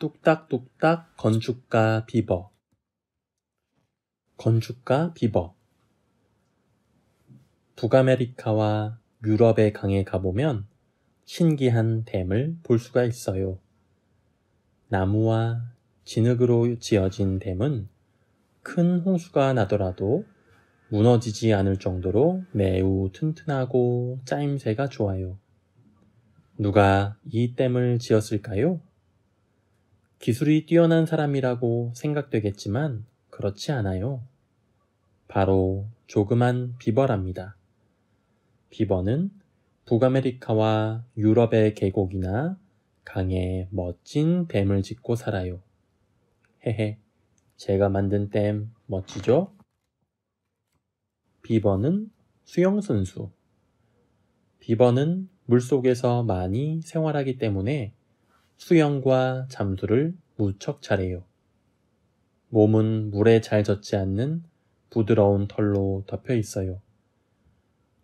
뚝딱뚝딱 건축가 비버. 건축가 비버. 북아메리카와 유럽의 강에 가보면 신기한 댐을 볼 수가 있어요. 나무와 진흙으로 지어진 댐은 큰 홍수가 나더라도 무너지지 않을 정도로 매우 튼튼하고 짜임새가 좋아요. 누가 이 댐을 지었을까요? 기술이 뛰어난 사람이라고 생각되겠지만 그렇지 않아요. 바로 조그만 비버랍니다. 비버는 북아메리카와 유럽의 계곡이나 강에 멋진 댐을 짓고 살아요. 헤헤, 제가 만든 댐 멋지죠? 비버는 수영선수. 비버는 물속에서 많이 생활하기 때문에 수영과 잠수를 무척 잘해요. 몸은 물에 잘 젖지 않는 부드러운 털로 덮여 있어요.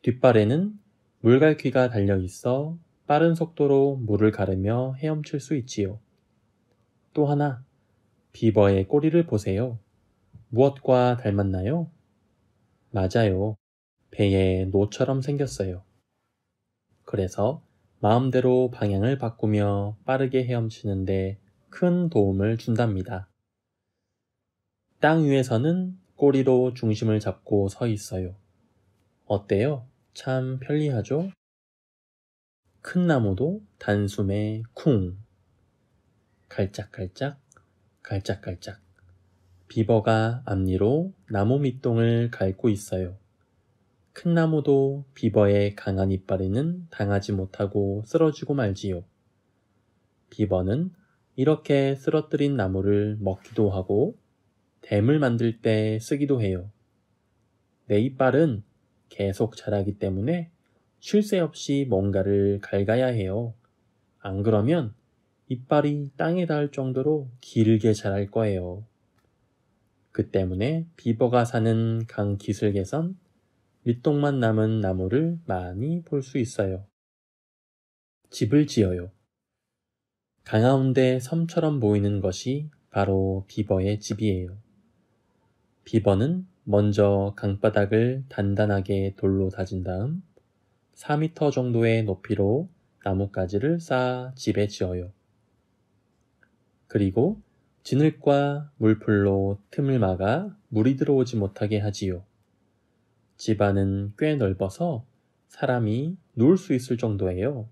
뒷발에는 물갈퀴가 달려 있어 빠른 속도로 물을 가르며 헤엄칠 수 있지요. 또 하나, 비버의 꼬리를 보세요. 무엇과 닮았나요? 맞아요. 배에 노처럼 생겼어요. 그래서 마음대로 방향을 바꾸며 빠르게 헤엄치는데 큰 도움을 준답니다. 땅 위에서는 꼬리로 중심을 잡고 서 있어요. 어때요? 참 편리하죠? 큰 나무도 단숨에 쿵! 갈짝갈짝, 갈짝갈짝. 비버가 앞니로 나무 밑동을 갉고 있어요. 큰 나무도 비버의 강한 이빨에는 당하지 못하고 쓰러지고 말지요. 비버는 이렇게 쓰러뜨린 나무를 먹기도 하고 댐을 만들 때 쓰기도 해요. 내 이빨은 계속 자라기 때문에 쉴 새 없이 뭔가를 갉아야 해요. 안 그러면 이빨이 땅에 닿을 정도로 길게 자랄 거예요. 그 때문에 비버가 사는 강 기슭에선 밑동만 남은 나무를 많이 볼 수 있어요. 집을 지어요. 강가운데 섬처럼 보이는 것이 바로 비버의 집이에요. 비버는 먼저 강바닥을 단단하게 돌로 다진 다음 4m 정도의 높이로 나뭇가지를 쌓아 집에 지어요. 그리고 진흙과 물풀로 틈을 막아 물이 들어오지 못하게 하지요. 집안은 꽤 넓어서 사람이 누울 수 있을 정도예요.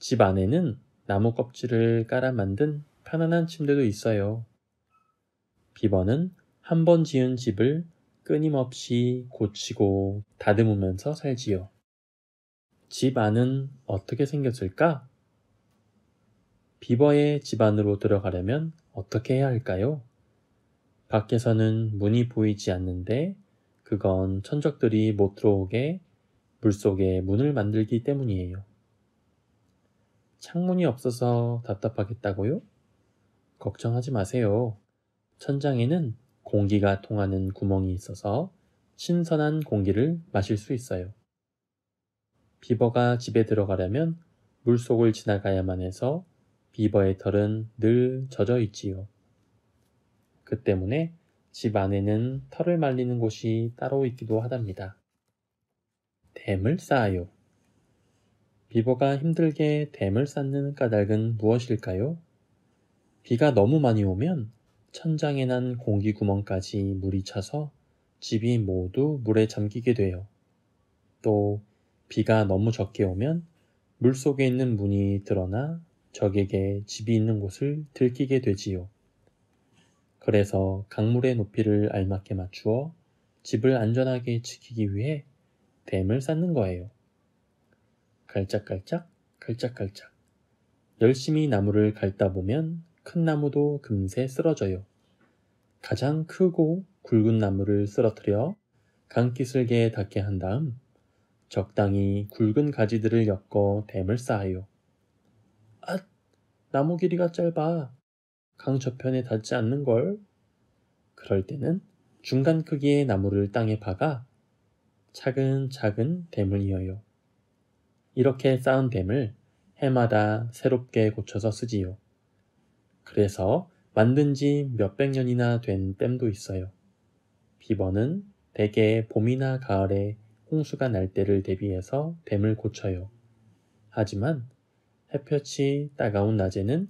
집 안에는 나무 껍질을 깔아 만든 편안한 침대도 있어요. 비버는 한 번 지은 집을 끊임없이 고치고 다듬으면서 살지요. 집 안은 어떻게 생겼을까? 비버의 집 안으로 들어가려면 어떻게 해야 할까요? 밖에서는 문이 보이지 않는데 그건 천적들이 못 들어오게 물속에 문을 만들기 때문이에요. 창문이 없어서 답답하겠다고요? 걱정하지 마세요. 천장에는 공기가 통하는 구멍이 있어서 신선한 공기를 마실 수 있어요. 비버가 집에 들어가려면 물속을 지나가야만 해서 비버의 털은 늘 젖어 있지요. 그 때문에 집 안에는 털을 말리는 곳이 따로 있기도 하답니다. 댐을 쌓아요. 비버가 힘들게 댐을 쌓는 까닭은 무엇일까요? 비가 너무 많이 오면 천장에 난 공기 구멍까지 물이 차서 집이 모두 물에 잠기게 돼요. 또 비가 너무 적게 오면 물속에 있는 문이 드러나 적에게 집이 있는 곳을 들키게 되지요. 그래서 강물의 높이를 알맞게 맞추어 집을 안전하게 지키기 위해 댐을 쌓는 거예요. 갈짝갈짝, 갈짝갈짝. 열심히 나무를 갉다 보면 큰 나무도 금세 쓰러져요. 가장 크고 굵은 나무를 쓰러뜨려 강기슭에 닿게 한 다음 적당히 굵은 가지들을 엮어 댐을 쌓아요. 앗! 나무 길이가 짧아. 강 저편에 닿지 않는걸? 그럴 때는 중간 크기의 나무를 땅에 박아 차근차근 댐을 이어요. 이렇게 쌓은 댐을 해마다 새롭게 고쳐서 쓰지요. 그래서 만든 지 몇백 년이나 된 댐도 있어요. 비버는 대개 봄이나 가을에 홍수가 날 때를 대비해서 댐을 고쳐요. 하지만 햇볕이 따가운 낮에는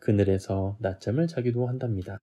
그늘에서 낮잠을 자기도 한답니다.